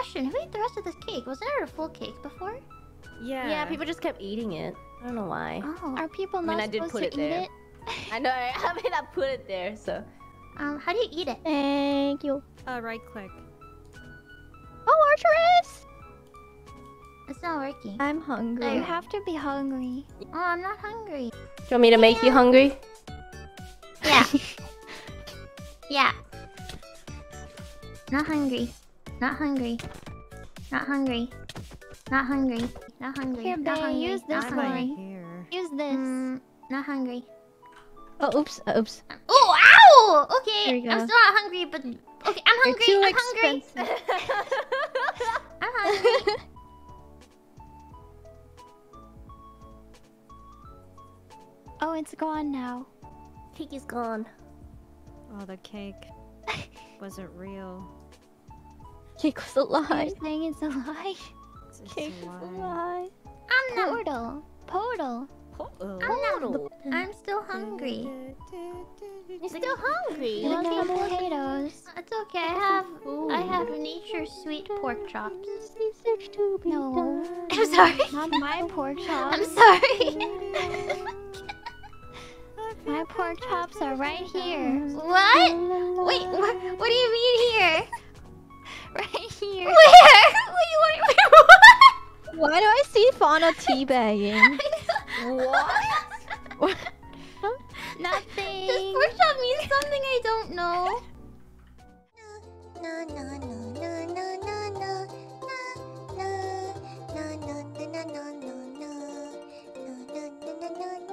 question. Who ate the rest of this cake? Wasn't there a full cake before? Yeah. Yeah, people just kept eating it. I don't know why. Oh. Are people not supposed to eat it? I know, I mean, I put it there, so... how do you eat it? Thank you. Right click. Oh, Archeress! It's not working. I'm hungry. You have to be hungry. Oh, I'm not hungry. Do you want me to make you hungry? Yeah. Yeah. Not hungry. Not hungry. Not hungry. Not hungry. Not hungry. Here, not hungry. Use this one. Use this. Not hungry. Oh, oops. Oops. Oh, ow! Okay. I'm still not hungry, but... Okay, I'm hungry. You're too expensive. I'm hungry. Oh, it's gone now. Cake is gone. Oh, the cake wasn't real. Cake was a lie. You're saying it's a lie? Cake is a lie. I'm not... Portal. Portal. Portal. I'm not... I'm still hungry. You're still hungry? You want some potatoes? It's okay, I have nature's sweet pork chops. No. I'm sorry. Not my pork chops. I'm sorry. My pork chops are right here. What? Wait, what do you mean here? Right here. Where? Wait, why do I see Fauna teabagging? What? Nothing. This pork chop means something I don't know.